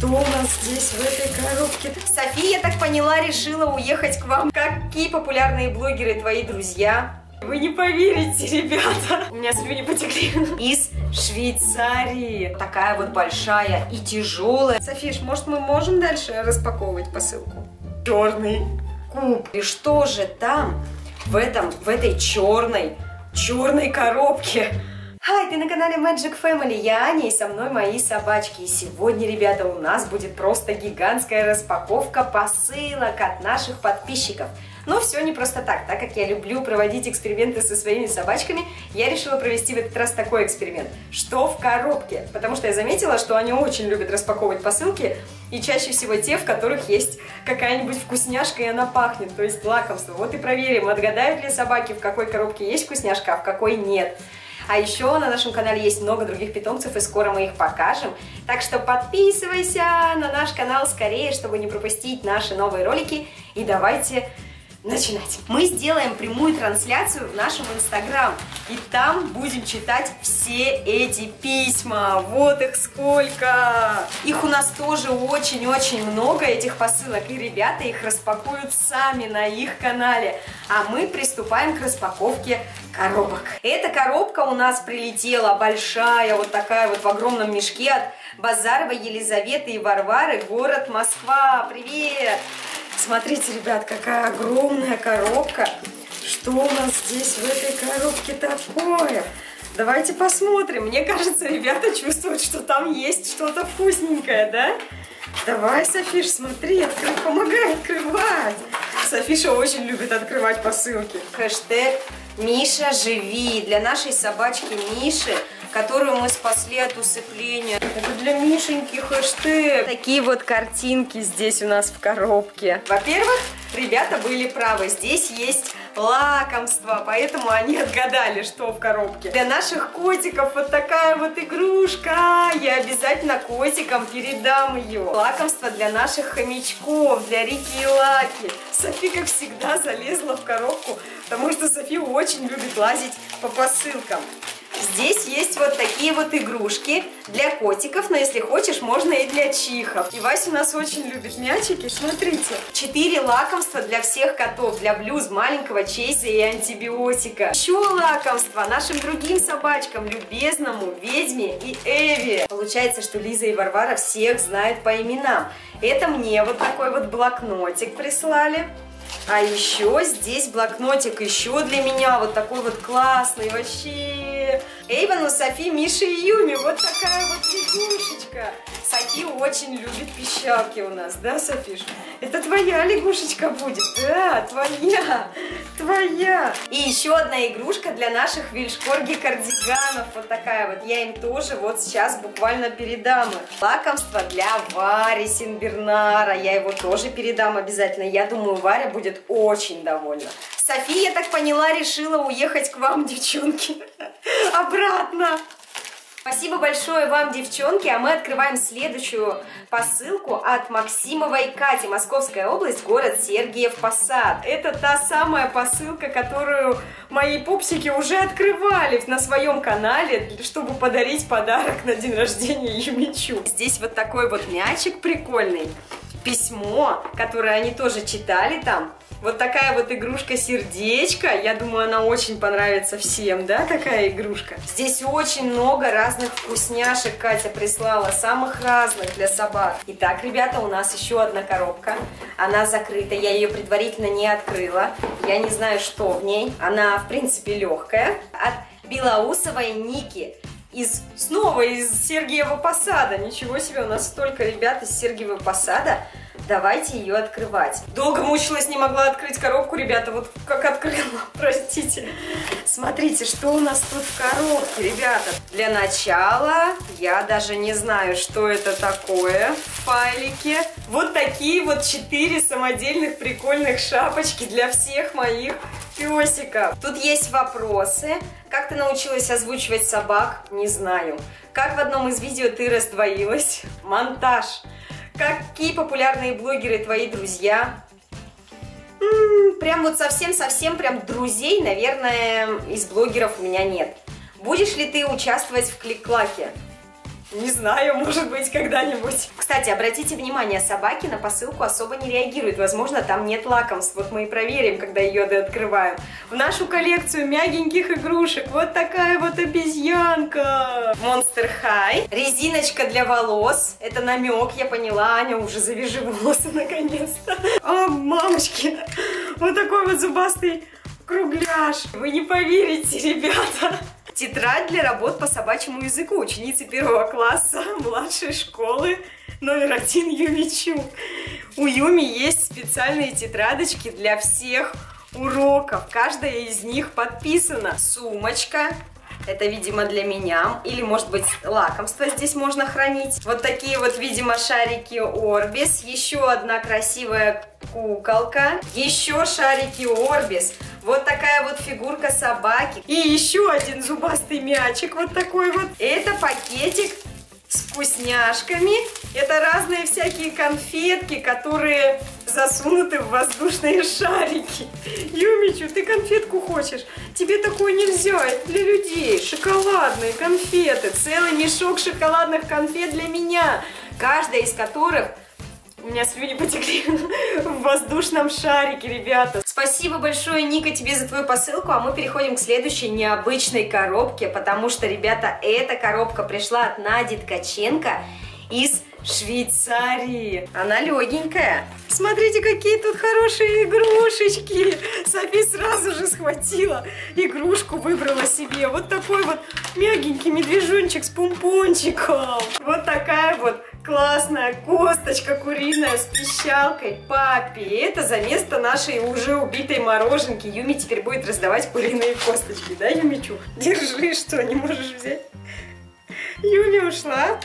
Что у нас здесь в этой коробке? София, я так поняла, решила уехать к вам. Какие популярные блогеры твои друзья? Вы не поверите, ребята. У меня слюни потекли. Из Швейцарии. Такая вот большая и тяжелая. Софиш, может, мы можем дальше распаковывать посылку? Черный куб. И что же там в этой черной коробке? Хай, ты на канале Magic Family, я Аня, и со мной мои собачки. И сегодня, ребята, у нас будет просто гигантская распаковка посылок от наших подписчиков. Но все не просто так. Так как я люблю проводить эксперименты со своими собачками, я решила провести в этот раз такой эксперимент. Что в коробке? Потому что я заметила, что они очень любят распаковывать посылки, и чаще всего те, в которых есть какая-нибудь вкусняшка, и она пахнет, то есть лакомство. Вот и проверим, отгадают ли собаки, в какой коробке есть вкусняшка, а в какой нет. А еще на нашем канале есть много других питомцев, и скоро мы их покажем. Так что подписывайся на наш канал скорее, чтобы не пропустить наши новые ролики. И давайте начинать. Мы сделаем прямую трансляцию в нашем Инстаграм. И там будем читать все эти письма. Вот их сколько! Их у нас тоже очень-очень много, этих посылок. И ребята их распакуют сами на их канале. А мы приступаем к распаковке коробок. Эта коробка у нас прилетела большая, вот такая вот в огромном мешке от Базарова, Елизаветы и Варвары, город Москва. Привет! Смотрите, ребят, какая огромная коробка. Что у нас здесь в этой коробке такое? Давайте посмотрим. Мне кажется, ребята чувствуют, что там есть что-то вкусненькое, да? Давай, Софиш, смотри, открой, помогай открывать. Софиша очень любит открывать посылки. Хэштег «Миша, живи» для нашей собачки Миши, которую мы спасли от усыпления. Это для Мишеньки хэштег. Такие вот картинки здесь у нас в коробке. Во-первых, ребята были правы. Здесь есть лакомство, поэтому они отгадали, что в коробке. Для наших котиков вот такая вот игрушка. Я обязательно котикам передам ее. Лакомство для наших хомячков, для Рики и Лаки. Софи, как всегда, залезла в коробку, потому что Софи очень любит лазить по посылкам. Здесь есть вот такие вот игрушки для котиков, но если хочешь, можно и для чихов. И Вася у нас очень любит мячики, смотрите. 4 лакомства для всех котов, для Блюз, маленького Чейза и антибиотика. Еще лакомства нашим другим собачкам, любезному, ведьме и Эви. Получается, что Лиза и Варвара всех знают по именам. Это мне вот такой вот блокнотик прислали. А еще здесь блокнотик еще для меня, вот такой вот классный, вообще. Эйвану, Софи, Миша и Юми, вот такая вот лягушечка. Софи очень любит пищалки у нас, да, Софиш? Это твоя лягушечка будет, да, твоя. И еще одна игрушка для наших вильшкорги-кардиганов, вот такая вот. Я им тоже вот сейчас буквально передам их. Лакомство для Вари Синбернара, я его тоже передам обязательно. Я думаю, Варя будет очень довольна. София, я так поняла, решила уехать к вам, девчонки, обратно. Спасибо большое вам, девчонки, а мы открываем следующую посылку от Максимовой Кати, Московская область, город Сергиев Посад. Это та самая посылка, которую мои пупсики уже открывали на своем канале, чтобы подарить подарок на день рождения Юми Чу. Здесь вот такой вот мячик прикольный, письмо, которое они тоже читали там. Вот такая вот игрушка-сердечко. Я думаю, она очень понравится всем, да, такая игрушка? Здесь очень много разных вкусняшек Катя прислала, самых разных для собак. Итак, ребята, у нас еще одна коробка. Она закрыта, я ее предварительно не открыла. Я не знаю, что в ней. Она, в принципе, легкая. От Белоусовой Ники. Снова из Сергиева Посада. Ничего себе, у нас столько ребят из Сергиева Посада. Давайте ее открывать. Долго мучилась, не могла открыть коробку, ребята. Вот как открыла, простите. Смотрите, что у нас тут в коробке, ребята. Для начала, я даже не знаю, что это такое в файлике. Вот такие вот 4 самодельных прикольных шапочки для всех моих песиков. Тут есть вопросы. Как ты научилась озвучивать собак? Не знаю. Как в одном из видео ты раздвоилась? Монтаж. Какие популярные блогеры твои друзья? Прям вот совсем-совсем прям друзей, наверное, из блогеров у меня нет. Будешь ли ты участвовать в клик-клаке? Не знаю, может быть, когда-нибудь. Кстати, обратите внимание, собаки на посылку особо не реагируют. Возможно, там нет лакомств. Вот мы и проверим, когда ее дооткрываем. В нашу коллекцию мягеньких игрушек вот такая вот обезьянка. Monster High. Резиночка для волос. Это намек, я поняла. Аня, уже завяжи волосы наконец-то. О, мамочки. Вот такой вот зубастый кругляш. Вы не поверите, ребята. Тетрадь для работ по собачьему языку ученицы 1-го класса младшей школы №1 Юми Чу. У Юми есть специальные тетрадочки для всех уроков. Каждая из них подписана. Сумочка. Это, видимо, для меня. Или, может быть, лакомство здесь можно хранить. Вот такие вот, видимо, шарики Orbeez. Еще одна красивая куколка. Еще шарики Orbeez. Вот такая вот фигурка собаки. И еще один зубастый мячик. Вот такой вот. Это пакетик с вкусняшками. Это разные всякие конфетки, которые засунуты в воздушные шарики. Юмичу, ты конфетку хочешь? Тебе такое нельзя, это для людей. Шоколадные конфеты. Целый мешок шоколадных конфет для меня. Каждая из которых... У меня слюни потекли в воздушном шарике, ребята. Спасибо большое, Ника, тебе за твою посылку. А мы переходим к следующей необычной коробке. Потому что, ребята, эта коробка пришла от Нади Ткаченко из Швейцарии. Она легенькая. Смотрите, какие тут хорошие игрушечки. Софи сразу же схватила игрушку, выбрала себе. Вот такой вот мягенький медвежончик с пумпончиком. Вот такая вот классная косточка куриная с пищалкой папе. Это за место нашей уже убитой мороженки. Юми теперь будет раздавать куриные косточки. Да, Юмичу? Держи, что не можешь взять. Юми ушла.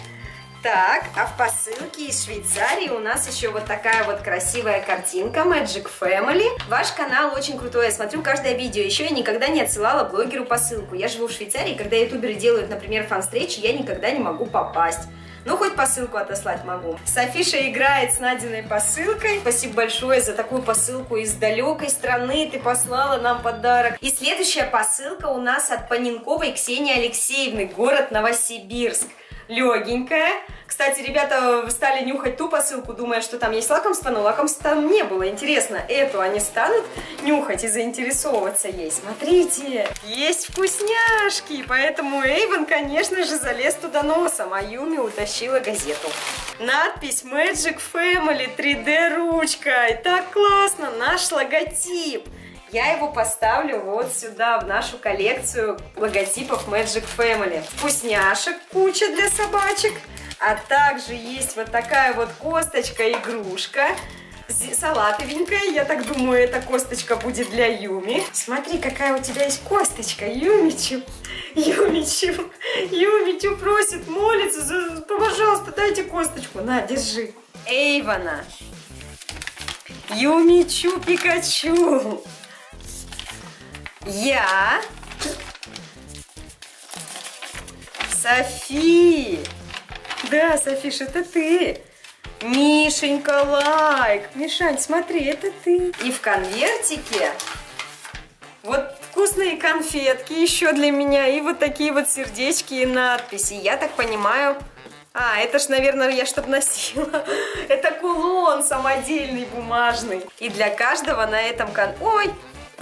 Так, а в посылке из Швейцарии у нас еще вот такая вот красивая картинка Magic Family. Ваш канал очень крутой, я смотрю каждое видео. Еще я никогда не отсылала блогеру посылку. Я живу в Швейцарии, когда ютуберы делают, например, фан-встречи, я никогда не могу попасть. Ну, хоть посылку отослать могу. Софиша играет с Надиной посылкой. Спасибо большое за такую посылку из далекой страны. Ты послала нам подарок. И следующая посылка у нас от Паненковой Ксении Алексеевны. Город Новосибирск. Легенькая. Кстати, ребята стали нюхать ту посылку, думая, что там есть лакомство, но лакомства там не было. Интересно, эту они станут нюхать и заинтересовываться ей. Смотрите, есть вкусняшки, поэтому Эйвен, конечно же, залез туда носом, а Юми утащила газету. Надпись Magic Family 3D ручкой. Так классно, наш логотип. Я его поставлю вот сюда, в нашу коллекцию логотипов Magic Family. Вкусняшек куча для собачек. А также есть вот такая вот косточка-игрушка. Салатовенькая, я так думаю, эта косточка будет для Юми. Смотри, какая у тебя есть косточка, Юмичу. Юмичу. Юмичу просит, молится, пожалуйста, дайте косточку. На, держи. Эйвана. Юми Чу Пикачу. Я. Софи. Да, Софиш, это ты. Мишенька, лайк. Мишань, смотри, это ты. И в конвертике вот вкусные конфетки еще для меня. И вот такие вот сердечки и надписи. Я так понимаю... А, это ж, наверное, я чтоб носила. Это кулон самодельный, бумажный. И для каждого на этом Ой,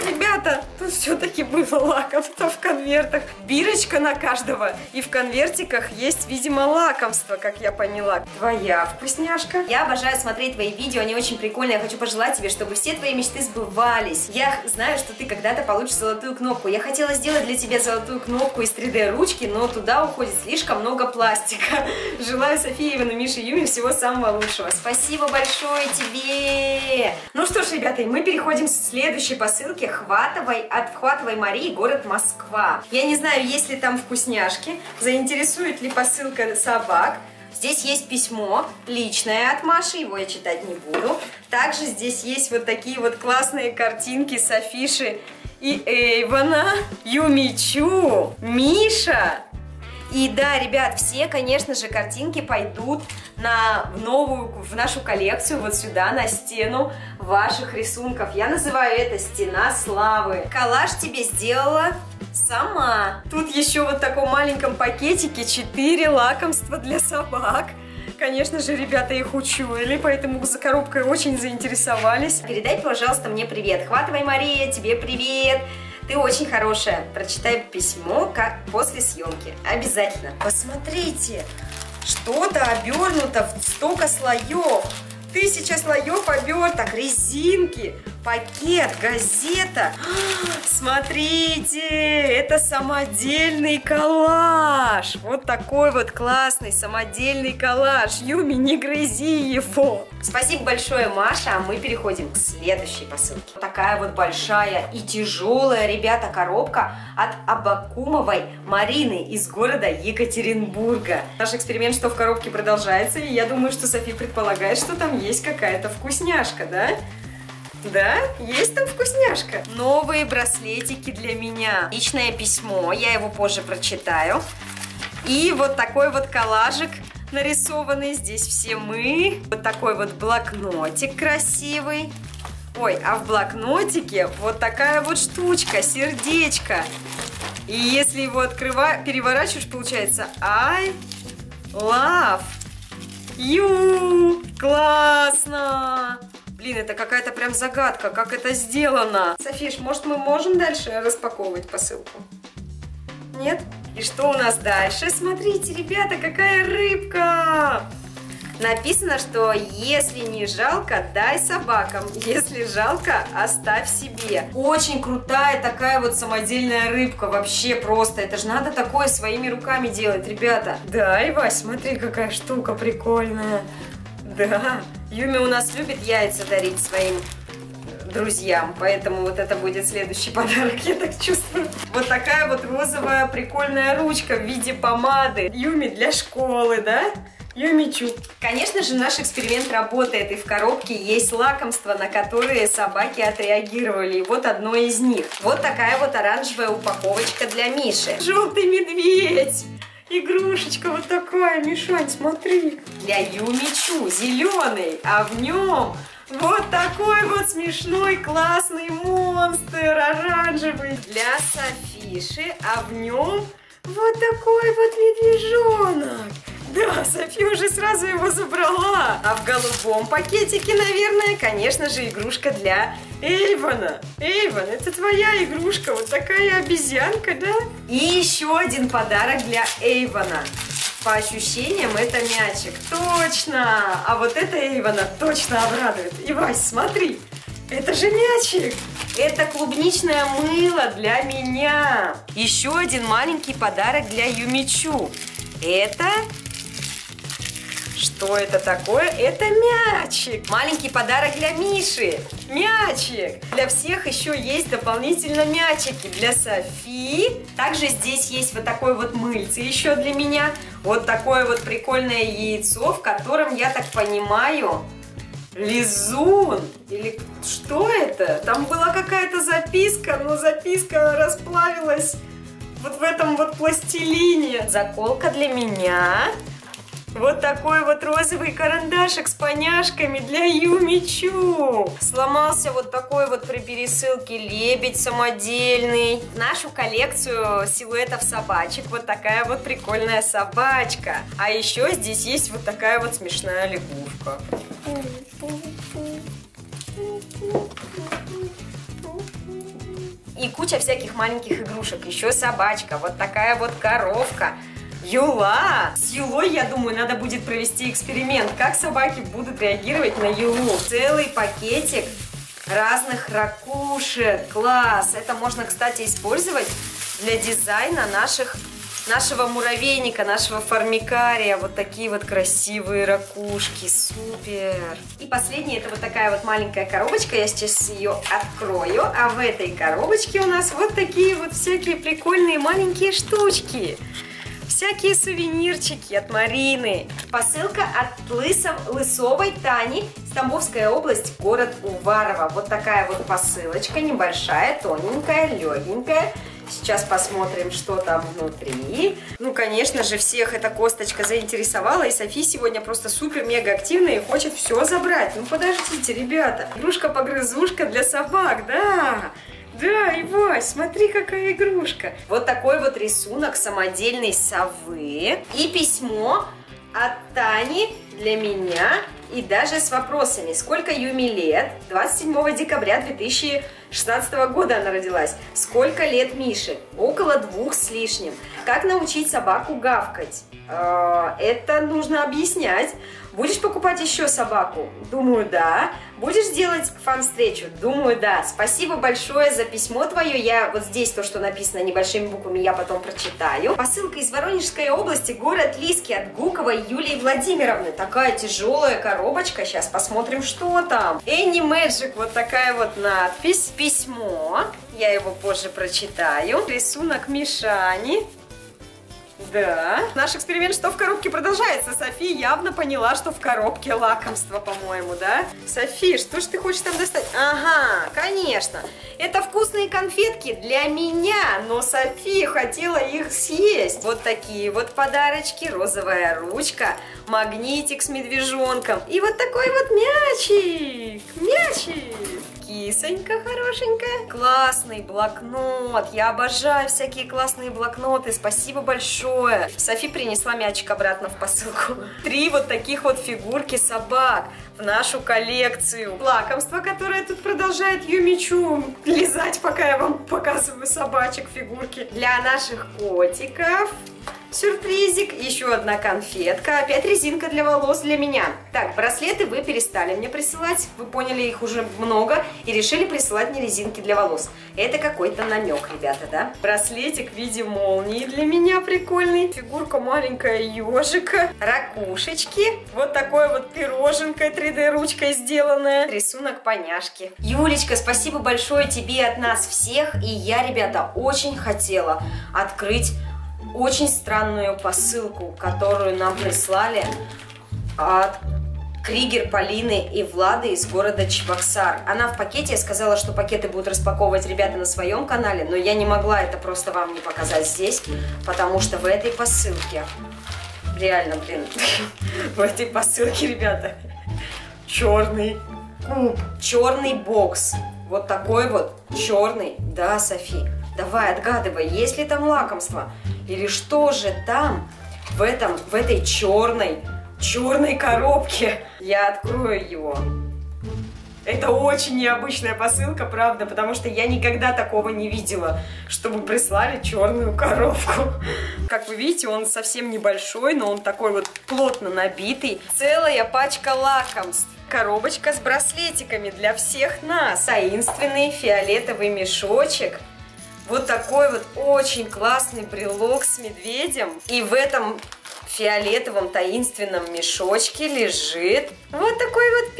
ребята, тут все-таки было лакомство в конвертах. Бирочка на каждого. И в конвертиках есть, видимо, лакомство, как я поняла. Твоя вкусняшка. Я обожаю смотреть твои видео, они очень прикольные. Я хочу пожелать тебе, чтобы все твои мечты сбывались. Я знаю, что ты когда-то получишь золотую кнопку. Я хотела сделать для тебя золотую кнопку из 3D ручки, но туда уходит слишком много пластика. Желаю Софии, Ивану, Мише и Юме всего самого лучшего. Спасибо большое тебе. Ну что ж, ребята, мы переходим к следующей посылке. Хватовой, от Хватовой Марии, город Москва. Я не знаю, есть ли там вкусняшки, заинтересует ли посылка собак. Здесь есть письмо личное от Маши, его я читать не буду. Также здесь есть вот такие вот классные картинки с Софиши и Эйвана, Юмичу, Миша. И да, ребят, все, конечно же, картинки пойдут в нашу коллекцию, вот сюда, на стену ваших рисунков. Я называю это «Стена славы». Коллаж тебе сделала сама. Тут еще вот в таком маленьком пакетике 4 лакомства для собак. Конечно же, ребята их учуяли, поэтому за коробкой очень заинтересовались. Передай, пожалуйста, мне привет. Хватывай, Мария, тебе привет. Ты очень хорошая. Прочитай письмо после съемки. Обязательно. Посмотрите, что-то обернуто в столько слоев. 1000 слоев оберток, резинки, пакет, газета. Смотрите, это самодельный коллаж. Вот такой вот классный самодельный коллаж. Юми, не грызи его. Спасибо большое, Маша. А мы переходим к следующей посылке. Вот такая вот большая и тяжелая, ребята, коробка от Абакумовой Марины из города Екатеринбурга. Наш эксперимент, что в коробке, продолжается. И я думаю, что София предполагает, что там есть какая-то вкусняшка, да? Да, есть там вкусняшка. Новые браслетики для меня. Личное письмо, я его позже прочитаю. И вот такой вот коллажик нарисованный. Здесь все мы. Вот такой вот блокнотик красивый. Ой, а в блокнотике вот такая вот штучка, сердечко. И если его переворачиваешь, получается I love you. Классно! Блин, это какая-то прям загадка, как это сделано. Софиш, может, мы можем дальше распаковывать посылку? Нет? И что у нас дальше? Смотрите, ребята, какая рыбка! Написано, что если не жалко, дай собакам. Если жалко, оставь себе. Очень крутая такая вот самодельная рыбка. Вообще просто. Это же надо такое своими руками делать, ребята. Да, Ивась, смотри, какая штука прикольная. Да, Юми у нас любит яйца дарить своим друзьям, поэтому вот это будет следующий подарок, я так чувствую. Вот такая вот розовая прикольная ручка в виде помады. Юми для школы, да? Юми Чу. Конечно же, наш эксперимент работает, и в коробке есть лакомства, на которые собаки отреагировали. И вот одно из них. Вот такая вот оранжевая упаковочка для Миши. Желтый медведь! Игрушечка вот такая, Мишань, смотри. Для Юми Чу зеленый, а в нем вот такой вот смешной классный монстр оранжевый. Для Софиши, а в нем вот такой вот медвежонок. Да, София уже сразу его забрала. А в голубом пакетике, наверное, конечно же, игрушка для Эйвана. Эйван, это твоя игрушка, вот такая обезьянка, да? И еще один подарок для Эйвана. По ощущениям, это мячик. Точно! А вот это Эйвана точно обрадует. Ивась, смотри, это же мячик. Это клубничное мыло для меня. Еще один маленький подарок для Юми Чу. Это... Что это такое? Это мячик. Маленький подарок для Миши. Мячик. Для всех еще есть дополнительно мячики. Для Софии. Также здесь есть вот такой вот мыльце еще для меня. Вот такое вот прикольное яйцо, в котором, я так понимаю, лизун. Или что это? Там была какая-то записка, но записка расплавилась вот в этом вот пластилине. Заколка для меня. Вот такой вот розовый карандашик с поняшками для Юми Чу. Сломался вот такой вот при пересылке лебедь самодельный. Нашу коллекцию силуэтов собачек. Вот такая вот прикольная собачка. А еще здесь есть вот такая вот смешная лягушка. И куча всяких маленьких игрушек. Еще собачка. Вот такая вот коровка. Юла! С Юлой, я думаю, надо будет провести эксперимент, как собаки будут реагировать на Юлу. Целый пакетик разных ракушек. Класс! Это можно, кстати, использовать для дизайна нашего муравейника, нашего формикария. Вот такие вот красивые ракушки. Супер! И последняя, это вот такая вот маленькая коробочка. Я сейчас ее открою. А в этой коробочке у нас вот такие вот всякие прикольные маленькие штучки. Всякие сувенирчики от Марины. Посылка от Лысовой Тани, Тамбовская область, город Уварово. Вот такая вот посылочка, небольшая, тоненькая, легенькая. Сейчас посмотрим, что там внутри. Ну, конечно же, всех эта косточка заинтересовала. И Софи сегодня просто супер-мега активная и хочет все забрать. Ну, подождите, ребята. Игрушка-погрызушка для собак, да? Да, Иван, смотри, какая игрушка. Вот такой вот рисунок самодельной совы. И письмо от Тани для меня. И даже с вопросами. Сколько Юми лет? 27 декабря 2016 года она родилась. Сколько лет Мише? Около 2 с лишним. Как научить собаку гавкать? Это нужно объяснять. Будешь покупать еще собаку? Думаю, да. Будешь делать фан-встречу? Думаю, да. Спасибо большое за письмо твое. Я вот здесь то, что написано небольшими буквами, я потом прочитаю. Посылка из Воронежской области, город Лиски, от Гуковой Юлии Владимировны. Такая тяжелая коробочка. Сейчас посмотрим, что там. Anny Magic, вот такая вот надпись. Письмо. Я его позже прочитаю. Рисунок Мишани. Да. Наш эксперимент «Что в коробке» продолжается. София явно поняла, что в коробке лакомство, по-моему, да? София, что же ты хочешь там достать? Ага, конечно. Это вкусные конфетки для меня, но София хотела их съесть. Вот такие вот подарочки. Розовая ручка, магнитик с медвежонком и вот такой вот мячик. Мячик. Кисонька хорошенькая. Классный блокнот. Я обожаю всякие классные блокноты. Спасибо большое. Софи принесла мячик обратно в посылку. 3 вот таких вот фигурки собак в нашу коллекцию. Лакомство, которое тут продолжает Юми Чу лизать, пока я вам показываю собачек, фигурки. Для наших котиков сюрпризик, еще одна конфетка, опять резинка для волос для меня. Так, браслеты вы перестали мне присылать, вы поняли, их уже много, и решили присылать мне резинки для волос. Это какой-то намек, ребята, да? Браслетик в виде молнии для меня прикольный, фигурка маленькая ежика, ракушечки, вот такое вот пироженка 3D ручкой сделанная, рисунок поняшки. Юлечка, спасибо большое тебе от нас всех, и я, ребята, очень хотела открыть очень странную посылку, которую нам прислали от Кригер, Полины и Влады из города Чебоксар. Она в пакете, я сказала, что пакеты будут распаковывать ребята на своем канале, но я не могла это просто вам не показать здесь, потому что в этой посылке, реально, блин, в этой посылке, ребята, черный куб, черный бокс, вот такой вот черный, да, Софи? Давай, отгадывай, есть ли там лакомство? Или что же там, в этой черной коробке? Я открою его. Это очень необычная посылка, правда, потому что я никогда такого не видела, чтобы прислали черную коробку. Как вы видите, он совсем небольшой, но он такой вот плотно набитый. Целая пачка лакомств. Коробочка с браслетиками для всех нас. Таинственный фиолетовый мешочек. Вот такой вот очень классный брелок с медведем. И в этом фиолетовом таинственном мешочке лежит вот такой вот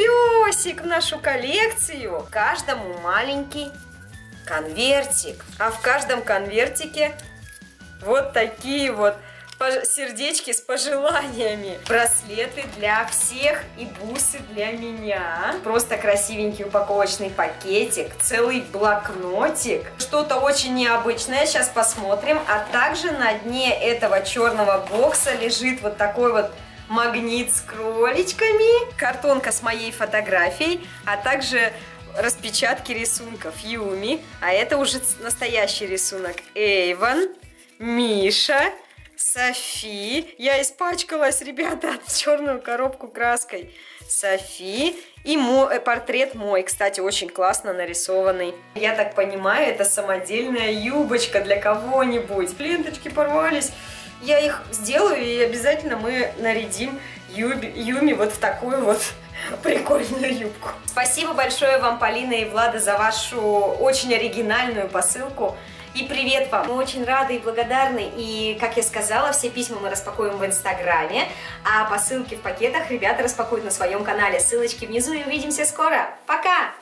песик в нашу коллекцию. Каждому маленький конвертик. А в каждом конвертике вот такие вот сердечки с пожеланиями. Браслеты для всех и бусы для меня. Просто красивенький упаковочный пакетик. Целый блокнотик. Что-то очень необычное. Сейчас посмотрим. А также на дне этого черного бокса лежит вот такой вот магнит с кроличками. Картонка с моей фотографией. А также распечатки рисунков Юми. А это уже настоящий рисунок. Эйван, Миша, Софи, я испачкалась, ребята, в черную коробку краской. Софи и портрет мой, кстати, очень классно нарисованный. Я так понимаю, это самодельная юбочка для кого-нибудь. Ленточки порвались, я их сделаю и обязательно мы нарядим Юми вот в такую вот прикольную юбку. Спасибо большое вам, Полина и Влада, за вашу очень оригинальную посылку. И привет вам! Мы очень рады и благодарны, и, как я сказала, все письма мы распакуем в Инстаграме, а посылки в пакетах ребята распакуют на своем канале. Ссылочки внизу, и увидимся скоро! Пока!